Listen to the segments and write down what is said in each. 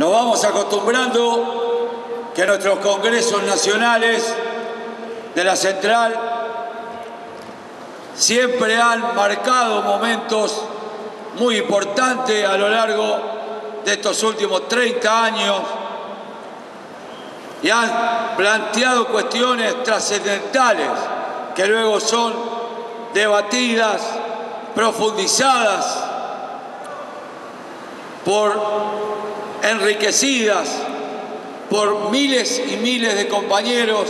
Nos vamos acostumbrando que nuestros congresos nacionales de la central siempre han marcado momentos muy importantes a lo largo de estos últimos 30 años y han planteado cuestiones trascendentales que luego son debatidas, profundizadas, enriquecidas por miles y miles de compañeros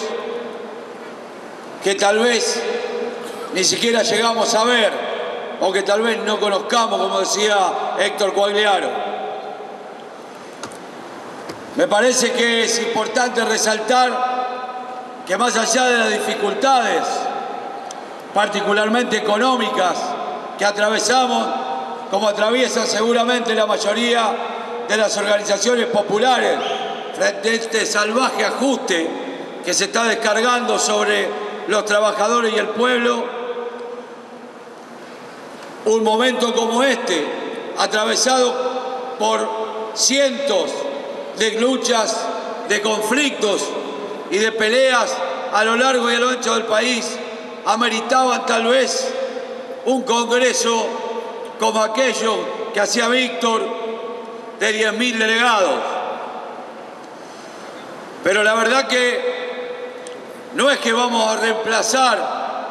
que tal vez ni siquiera llegamos a ver o que tal vez no conozcamos, como decía Héctor Coagliaro. Me parece que es importante resaltar que más allá de las dificultades, particularmente económicas, que atravesamos, como atraviesan seguramente la mayoría de las organizaciones populares, frente a este salvaje ajuste que se está descargando sobre los trabajadores y el pueblo, un momento como este, atravesado por cientos de luchas, de conflictos y de peleas a lo largo y a lo ancho del país, ameritaban tal vez un congreso como aquello que hacía Víctor de 10.000 delegados. Pero la verdad que no es que vamos a reemplazar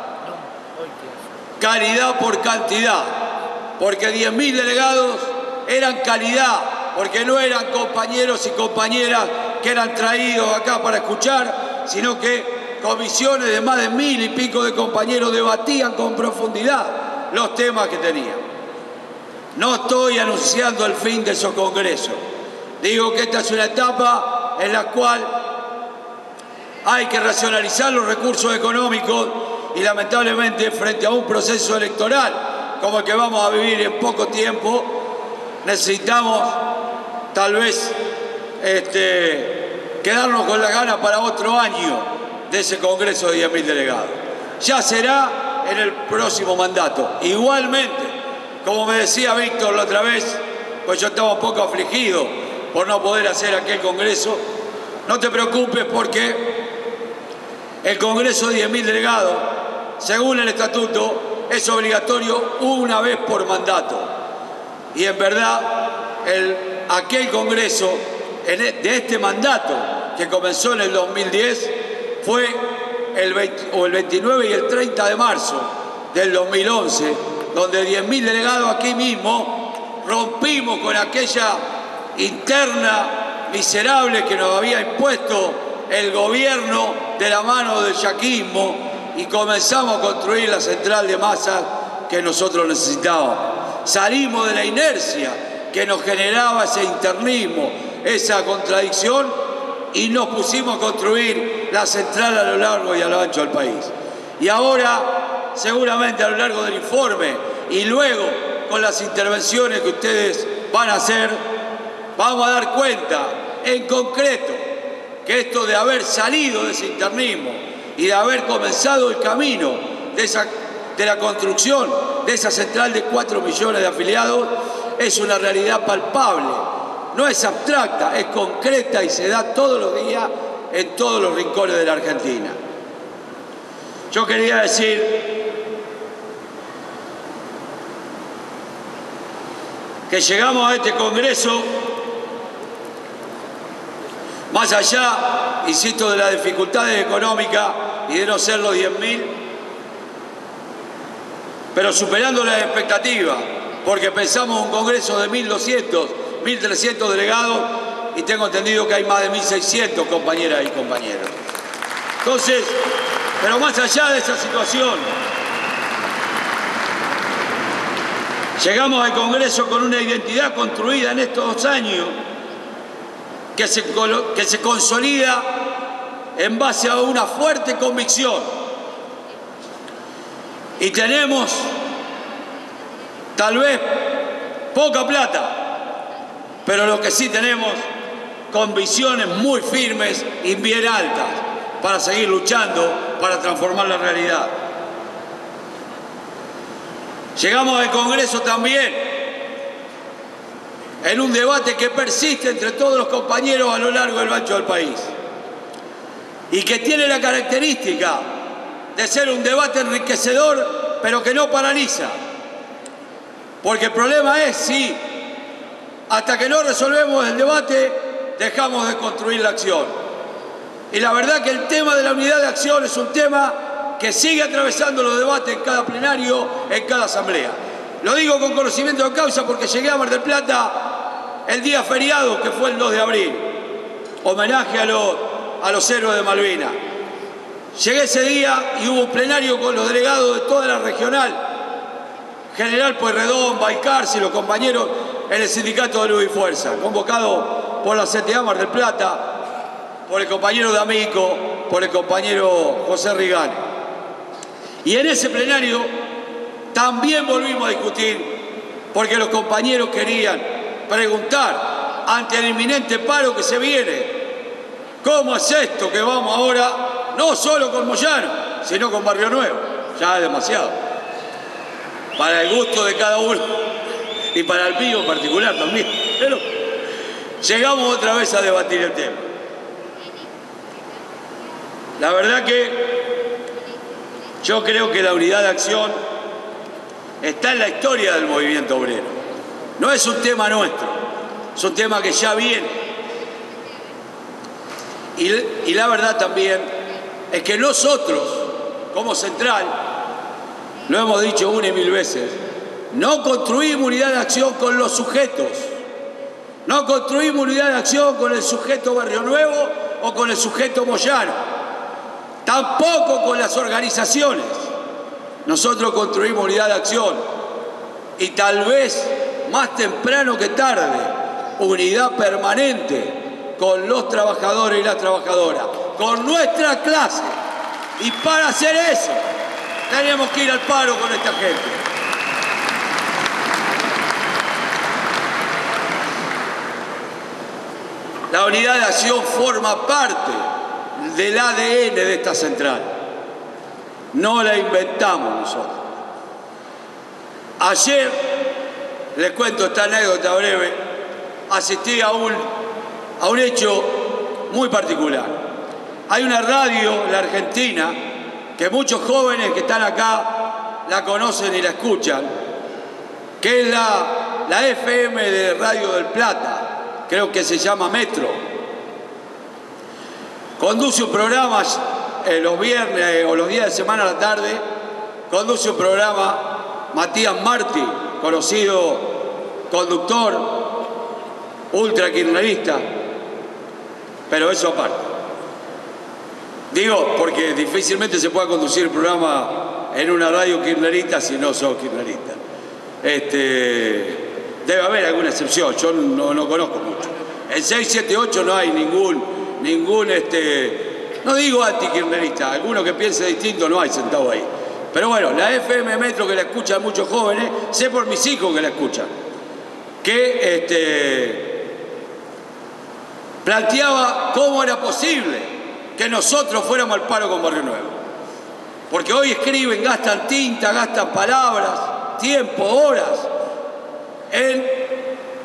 calidad por cantidad, porque 10.000 delegados eran calidad, porque no eran compañeros y compañeras que eran traídos acá para escuchar, sino que comisiones de más de 1.000 y pico de compañeros debatían con profundidad los temas que tenían. No estoy anunciando el fin de esos congresos. Digo que esta es una etapa en la cual hay que racionalizar los recursos económicos y lamentablemente frente a un proceso electoral como el que vamos a vivir en poco tiempo, necesitamos tal vez quedarnos con las ganas para otro año de ese congreso de 10.000 delegados. Ya será en el próximo mandato. Igualmente, como me decía Víctor la otra vez, pues yo estaba un poco afligido por no poder hacer aquel congreso. No te preocupes porque el congreso de 10.000 delegados, según el estatuto, es obligatorio una vez por mandato. Y en verdad, aquel congreso de este mandato que comenzó en el 2010 fue el 29 y el 30 de marzo del 2011. Donde 10.000 delegados aquí mismo rompimos con aquella interna miserable que nos había impuesto el gobierno de la mano del jaquismo y comenzamos a construir la central de masas que nosotros necesitábamos. Salimos de la inercia que nos generaba ese internismo, esa contradicción, y nos pusimos a construir la central a lo largo y a lo ancho del país. Y ahora, seguramente a lo largo del informe y luego con las intervenciones que ustedes van a hacer, vamos a dar cuenta en concreto que esto de haber salido de ese internismo y de haber comenzado el camino de la construcción de esa central de 4 millones de afiliados es una realidad palpable, no es abstracta, es concreta y se da todos los días en todos los rincones de la Argentina. Yo quería decir que llegamos a este congreso, más allá, insisto, de las dificultades económicas y de no ser los 10.000, pero superando las expectativas, porque pensamos un congreso de 1.200, 1.300 delegados, y tengo entendido que hay más de 1.600 compañeras y compañeros. Entonces, pero más allá de esa situación, llegamos al Congreso con una identidad construida en estos 2 años que se consolida en base a una fuerte convicción. Y tenemos tal vez poca plata, pero lo que sí tenemos convicciones muy firmes y bien altas para seguir luchando, para transformar la realidad. Llegamos al Congreso también en un debate que persiste entre todos los compañeros a lo largo del ancho del país y que tiene la característica de ser un debate enriquecedor, pero que no paraliza. Porque el problema es si hasta que no resolvemos el debate dejamos de construir la acción. Y la verdad que el tema de la unidad de acción es un tema que sigue atravesando los debates en cada plenario, en cada asamblea. Lo digo con conocimiento de causa porque llegué a Mar del Plata el día feriado, que fue el 2 de abril, homenaje a los héroes de Malvinas. Llegué ese día y hubo un plenario con los delegados de toda la regional, General Pueyrredón, Baicarse y los compañeros en el sindicato de Luz y Fuerza, convocado por la CTA Mar del Plata, por el compañero D'Amico, por el compañero José Rigal. Y en ese plenario también volvimos a discutir porque los compañeros querían preguntar ante el inminente paro que se viene, ¿cómo es esto que vamos ahora? No solo con Moyano, sino con Barrionuevo. Ya es demasiado. Para el gusto de cada uno y para el mío en particular también. Pero llegamos otra vez a debatir el tema. La verdad que yo creo que la unidad de acción está en la historia del movimiento obrero. No es un tema nuestro, es un tema que ya viene. Y la verdad también es que nosotros, como central, lo hemos dicho una y mil veces, no construimos unidad de acción con los sujetos, no construimos unidad de acción con el sujeto Barrionuevo o con el sujeto Moyano, tampoco con las organizaciones. Nosotros construimos unidad de acción y tal vez más temprano que tarde, unidad permanente con los trabajadores y las trabajadoras, con nuestra clase, y para hacer eso tenemos que ir al paro con esta gente. La unidad de acción forma parte del ADN de esta central. No la inventamos nosotros. Ayer, les cuento esta anécdota breve, asistí a un hecho muy particular. Hay una radio, la Argentina, que muchos jóvenes que están acá la conocen y la escuchan, que es la FM de Radio del Plata, creo que se llama Metro. Conduce un programa los viernes o los días de semana a la tarde, conduce un programa Matías Martí, conocido conductor, ultra kirchnerista, pero eso aparte. Digo, porque difícilmente se pueda conducir el programa en una radio kirchnerista si no sos kirchnerista. Debe haber alguna excepción, yo no conozco mucho. En 678 no hay ningún no digo anti-kirchnerista, alguno que piense distinto no hay sentado ahí. Pero bueno, la FM Metro que la escuchan muchos jóvenes, sé por mis hijos que la escuchan, que planteaba cómo era posible que nosotros fuéramos al paro con Barrionuevo. Porque hoy escriben, gastan tinta, gastan palabras, tiempo, horas, en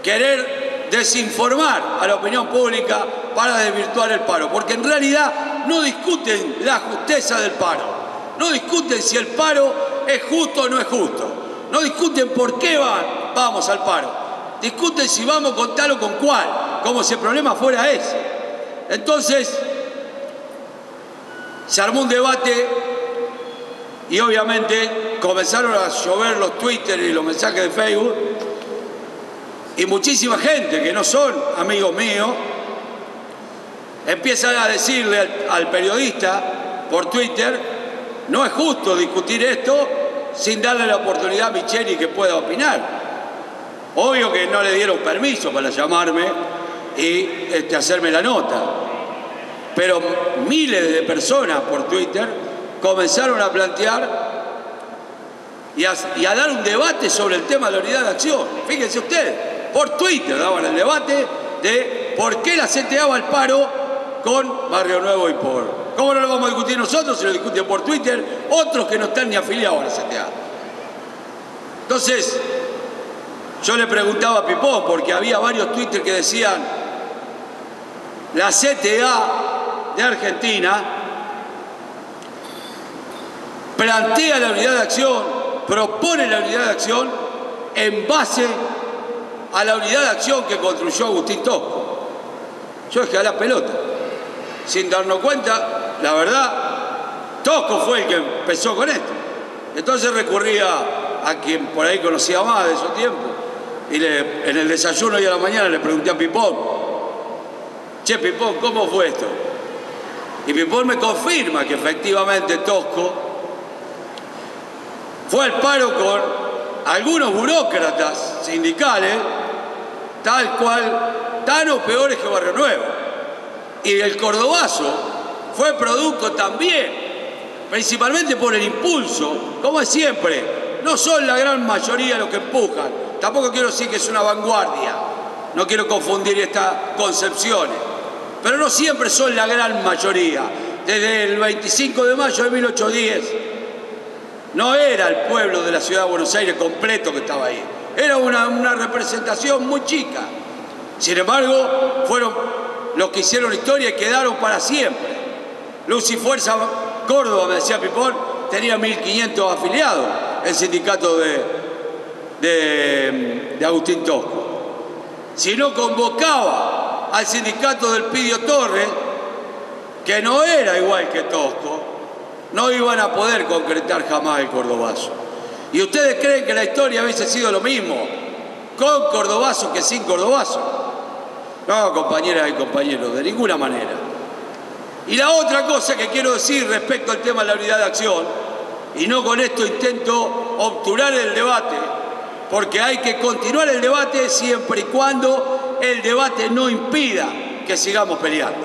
querer desinformar a la opinión pública para desvirtuar el paro. Porque en realidad no discuten la justeza del paro. No discuten si el paro es justo o no es justo. No discuten por qué vamos al paro. Discuten si vamos con tal o con cual, como si el problema fuera ese. Entonces, se armó un debate y obviamente comenzaron a llover los Twitter y los mensajes de Facebook y muchísima gente que no son amigos míos empiezan a decirle al periodista por Twitter: no es justo discutir esto sin darle la oportunidad a Micheli que pueda opinar. Obvio que no le dieron permiso para llamarme y hacerme la nota. Pero miles de personas por Twitter comenzaron a plantear y a dar un debate sobre el tema de la unidad de acción. Fíjense ustedes, por Twitter daban el debate de por qué la CTA va al paro con Barrionuevo y por. ¿Cómo no lo vamos a discutir nosotros si lo discuten por Twitter otros que no están ni afiliados a la CTA? Entonces, Yo le preguntaba a Pipó, porque había varios Twitter que decían la CTA de Argentina plantea la unidad de acción, propone la unidad de acción en base a la unidad de acción que construyó Agustín Tosco. Yo dejé a la pelota. Sin darnos cuenta, la verdad, Tosco fue el que empezó con esto. Entonces recurría a quien por ahí conocía más de su tiempo. Y en el desayuno y a la mañana le pregunté a Pipón, che Pipón, ¿cómo fue esto? Y Pipón me confirma que efectivamente Tosco fue al paro con algunos burócratas sindicales, tal cual, tan o peores que Barrionuevo. Y el Cordobazo fue producto también, principalmente por el impulso, como es siempre. No son la gran mayoría los que empujan. Tampoco quiero decir que es una vanguardia. No quiero confundir estas concepciones. Pero no siempre son la gran mayoría. Desde el 25 de mayo de 1810 no era el pueblo de la ciudad de Buenos Aires completo que estaba ahí. Era una representación muy chica. Sin embargo, fueron los que hicieron historia y quedaron para siempre. Luz y Fuerza Córdoba, me decía Pipón, tenía 1.500 afiliados. El sindicato de Agustín Tosco. Si no convocaba al sindicato del Elpidio Torres, que no era igual que Tosco, no iban a poder concretar jamás el Cordobazo. Y ustedes creen que la historia hubiese sido lo mismo con Cordobazo que sin Cordobazo. No, compañeras y compañeros, de ninguna manera. Y la otra cosa que quiero decir respecto al tema de la unidad de acción, y no con esto intento obturar el debate, porque hay que continuar el debate siempre y cuando el debate no impida que sigamos peleando.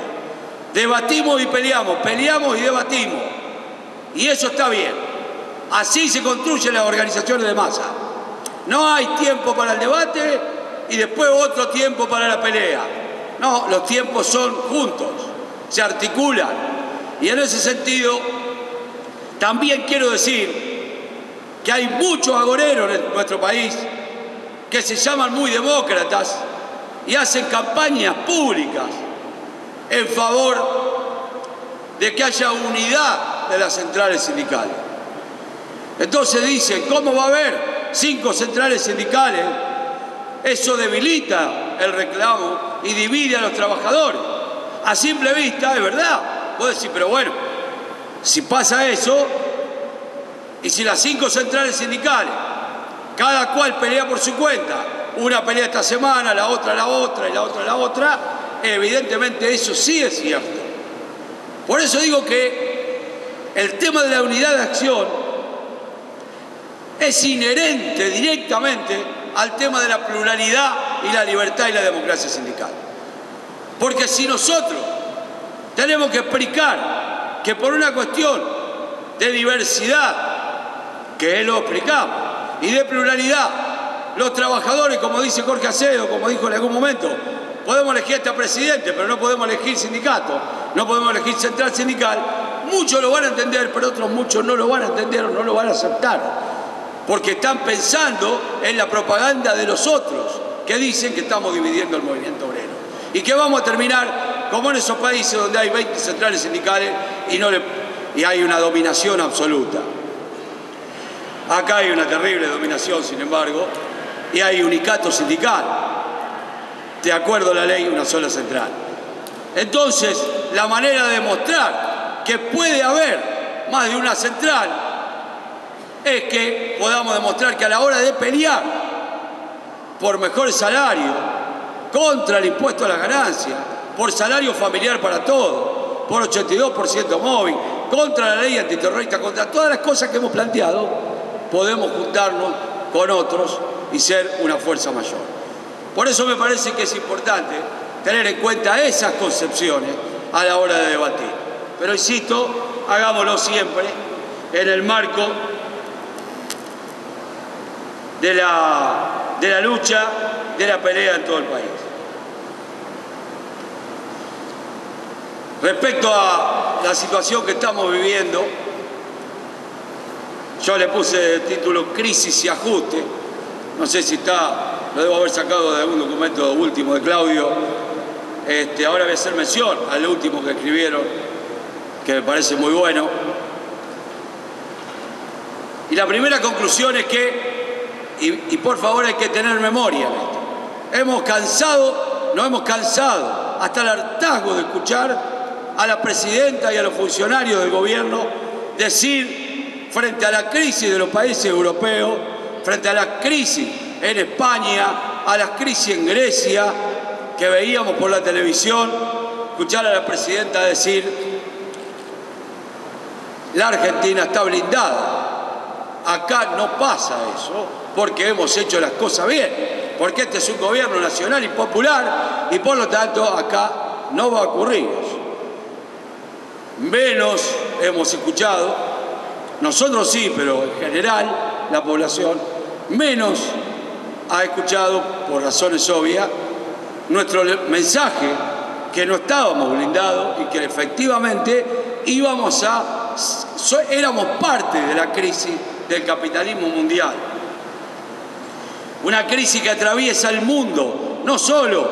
Debatimos y peleamos, peleamos y debatimos. Y eso está bien. Así se construyen las organizaciones de masa. No hay tiempo para el debate y después otro tiempo para la pelea. No, los tiempos son juntos, se articulan. Y en ese sentido, también quiero decir que hay muchos agoreros en nuestro país que se llaman muy demócratas y hacen campañas públicas en favor de que haya unidad de las centrales sindicales. Entonces dicen, ¿cómo va a haber 5 centrales sindicales? Eso debilita el reclamo y divide a los trabajadores. A simple vista, es verdad. Vos decís, pero bueno, si pasa eso, y si las 5 centrales sindicales, cada cual pelea por su cuenta, una pelea esta semana, la otra, la otra, y la otra, la otra, evidentemente eso sí es cierto. Por eso digo que el tema de la unidad de acción es inherente directamente al tema de la pluralidad y la libertad y la democracia sindical. Porque si nosotros tenemos que explicar que por una cuestión de diversidad, que lo explicamos, y de pluralidad, los trabajadores, como dice Jorge Acedo, como dijo en algún momento, podemos elegir hasta presidente, pero no podemos elegir sindicato, no podemos elegir central sindical, muchos lo van a entender, pero otros muchos no lo van a entender o no lo van a aceptar, porque están pensando en la propaganda de los otros, que dicen que estamos dividiendo el movimiento obrero, y que vamos a terminar como en esos países donde hay 20 centrales sindicales y hay una dominación absoluta. Acá hay una terrible dominación, sin embargo, y hay unicato sindical. De acuerdo a la ley, una sola central. Entonces, la manera de mostrar que puede haber más de una central es que podamos demostrar que a la hora de pelear por mejores salarios, contra el impuesto a las ganancias, por salario familiar para todos, por 82% móvil, contra la ley antiterrorista, contra todas las cosas que hemos planteado, podemos juntarnos con otros y ser una fuerza mayor. Por eso me parece que es importante tener en cuenta esas concepciones a la hora de debatir. Pero insisto, hagámoslo siempre en el marco de la lucha, de la pelea en todo el país. Respecto a la situación que estamos viviendo, yo le puse el título Crisis y Ajuste. No sé si está lo debo haber sacado de algún documento último de Claudio. Ahora voy a hacer mención al último que escribieron, que me parece muy bueno. Y la primera conclusión es que, y por favor hay que tener memoria en esto, nos hemos cansado hasta el hartazgo de escuchar a la presidenta y a los funcionarios del gobierno decir, frente a la crisis de los países europeos, frente a la crisis en España, a la crisis en Grecia, que veíamos por la televisión, escuchar a la presidenta decir, la Argentina está blindada. Acá no pasa eso, porque hemos hecho las cosas bien, porque este es un gobierno nacional y popular, y por lo tanto acá no va a ocurrir. Menos hemos escuchado, nosotros sí, pero en general la población menos ha escuchado, por razones obvias, nuestro mensaje que no estábamos blindados y que efectivamente éramos parte de la crisis del capitalismo mundial. Una crisis que atraviesa el mundo, no solo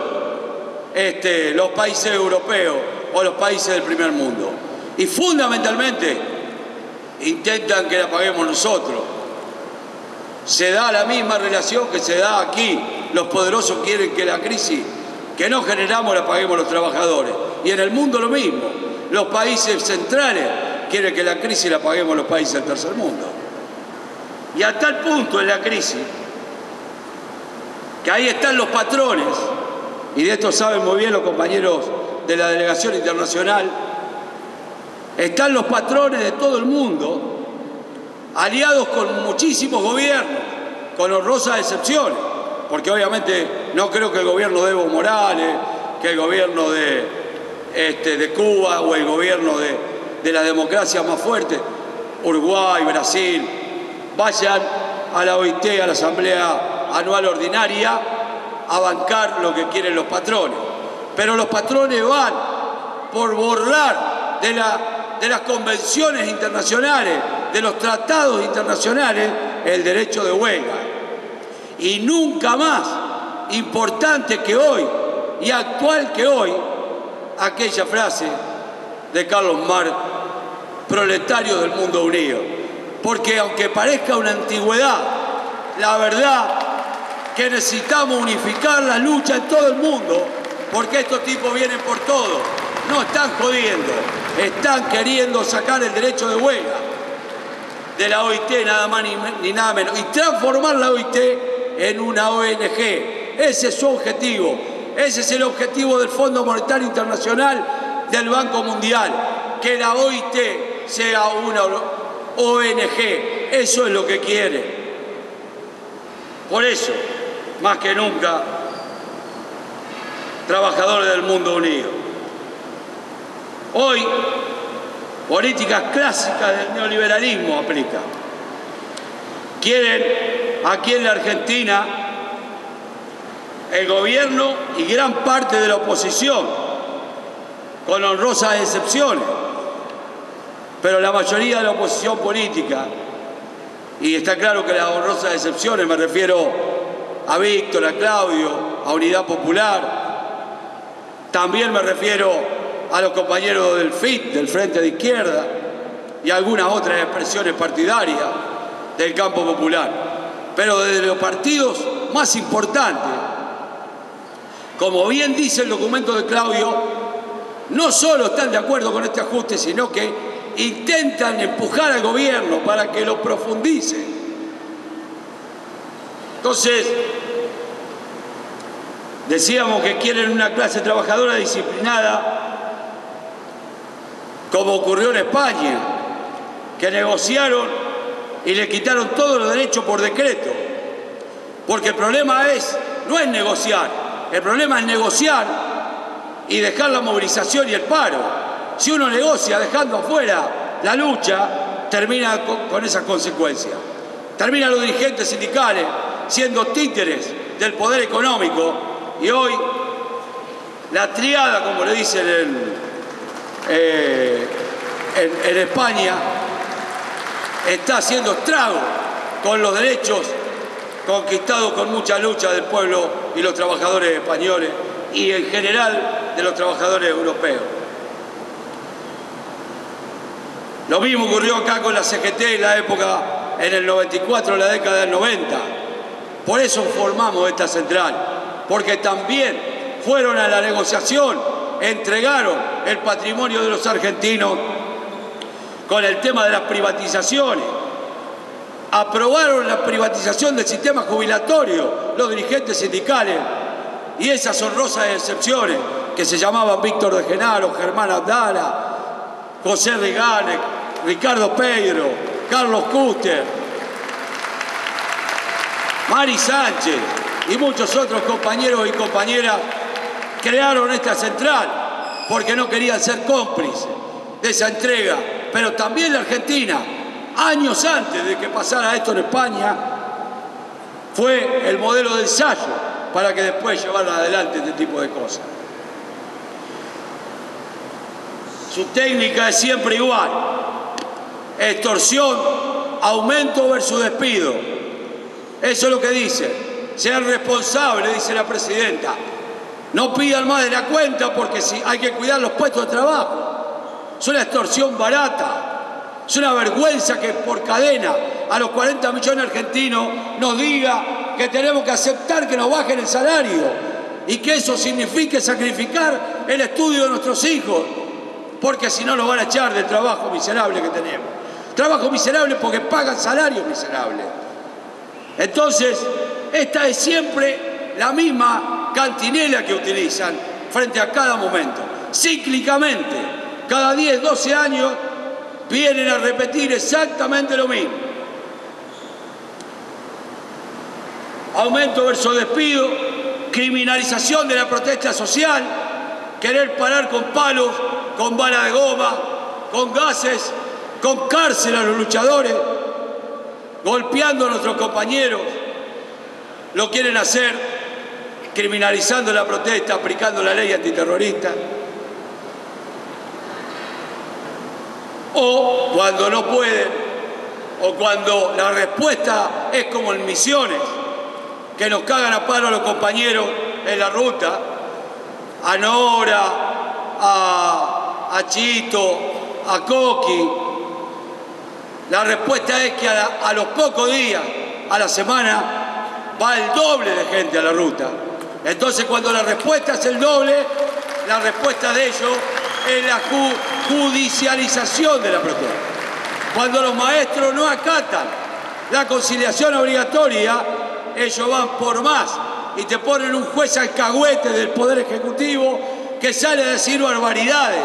los países europeos o los países del primer mundo. Y fundamentalmente intentan que la paguemos nosotros. Se da la misma relación que se da aquí. Los poderosos quieren que la crisis que no generamos la paguemos los trabajadores. Y en el mundo lo mismo. Los países centrales quieren que la crisis la paguemos los países del tercer mundo. Y a tal punto en la crisis, que ahí están los patrones, y de esto saben muy bien los compañeros de la Delegación Internacional, están los patrones de todo el mundo, aliados con muchísimos gobiernos, con honrosas excepciones, porque obviamente no creo que el gobierno de Evo Morales, que el gobierno de Cuba o el gobierno de las democracias más fuertes, Uruguay, Brasil, vayan a la OIT, a la Asamblea Anual Ordinaria, a bancar lo que quieren los patrones. Pero los patrones van por borrar de las convenciones internacionales, de los tratados internacionales, el derecho de huelga. Y nunca más importante que hoy y actual que hoy, aquella frase de Carlos Marx, proletarios del mundo unido. Porque aunque parezca una antigüedad, la verdad que necesitamos unificar la lucha en todo el mundo, porque estos tipos vienen por todo. No están jodiendo, están queriendo sacar el derecho de huelga de la OIT, nada más ni nada menos, y transformar la OIT en una ONG. Ese es su objetivo, ese es el objetivo del Fondo Monetario Internacional, del Banco Mundial, que la OIT sea una ONG, eso es lo que quiere. Por eso, más que nunca, trabajadores del mundo unido. Hoy, políticas clásicas del neoliberalismo aplican. Quieren, aquí en la Argentina, el gobierno y gran parte de la oposición, con honrosas excepciones, pero la mayoría de la oposición política, y está claro que las honrosas excepciones, me refiero a Víctor, a Claudio, a Unidad Popular, también me refiero a los compañeros del FIT, del Frente de Izquierda, y algunas otras expresiones partidarias del campo popular. Pero desde los partidos más importantes, como bien dice el documento de Claudio, no solo están de acuerdo con este ajuste, sino que intentan empujar al gobierno para que lo profundice. Entonces, decíamos que quieren una clase trabajadora disciplinada, como ocurrió en España, que negociaron y le quitaron todos los derechos por decreto. Porque el problema no es negociar, el problema es negociar y dejar la movilización y el paro. Si uno negocia dejando afuera la lucha, termina con esas consecuencias. Terminan los dirigentes sindicales siendo títeres del poder económico. Y hoy, la triada, como le dicen en España, está haciendo estrago con los derechos conquistado con mucha lucha del pueblo y los trabajadores españoles y en general de los trabajadores europeos. Lo mismo ocurrió acá con la CGT en la época, en el 94, en la década del 90. Por eso formamos esta central, porque también fueron a la negociación, entregaron el patrimonio de los argentinos con el tema de las privatizaciones. Aprobaron la privatización del sistema jubilatorio, los dirigentes sindicales, y esas honrosas excepciones que se llamaban Víctor de Genaro, Germán Abdala, José Rigal, Ricardo Pedro, Carlos Custer, Mari Sánchez y muchos otros compañeros y compañeras crearon esta central porque no querían ser cómplices de esa entrega. Pero también la Argentina, años antes de que pasara esto en España, fue el modelo de ensayo para que después llevaran adelante este tipo de cosas. Su técnica es siempre igual: extorsión, aumento versus despido. Eso es lo que dice. Sean responsables, dice la presidenta. No pidan más de la cuenta porque hay que cuidar los puestos de trabajo. Es una extorsión barata. Es una vergüenza que por cadena a los 40 millones de argentinos nos diga que tenemos que aceptar que nos bajen el salario y que eso signifique sacrificar el estudio de nuestros hijos, porque si no nos van a echar del trabajo miserable que tenemos. Trabajo miserable porque pagan salarios miserables. Entonces, esta es siempre la misma cantinela que utilizan frente a cada momento. Cíclicamente, cada 10, 12 años, vienen a repetir exactamente lo mismo. Aumento versus despido, criminalización de la protesta social, querer parar con palos, con bala de goma, con gases, con cárcel a los luchadores, golpeando a nuestros compañeros. Lo quieren hacer criminalizando la protesta, aplicando la ley antiterrorista. O cuando no pueden, o cuando la respuesta es como en Misiones, que nos cagan a palo a los compañeros en la ruta, a Nora, a Chito, a Coqui. La respuesta es que a los pocos días, a la semana, va el doble de gente a la ruta. Entonces, cuando la respuesta es el doble, la respuesta de ellos es la judicialización de la protesta. Cuando los maestros no acatan la conciliación obligatoria, ellos van por más y te ponen un juez alcahuete del Poder Ejecutivo que sale a decir barbaridades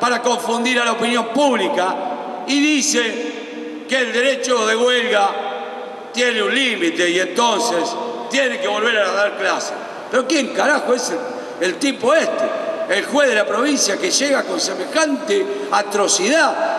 para confundir a la opinión pública y dice que el derecho de huelga tiene un límite y entonces tiene que volver a dar clases. Pero ¿quién carajo es el tipo este? El juez de la provincia que llega con semejante atrocidad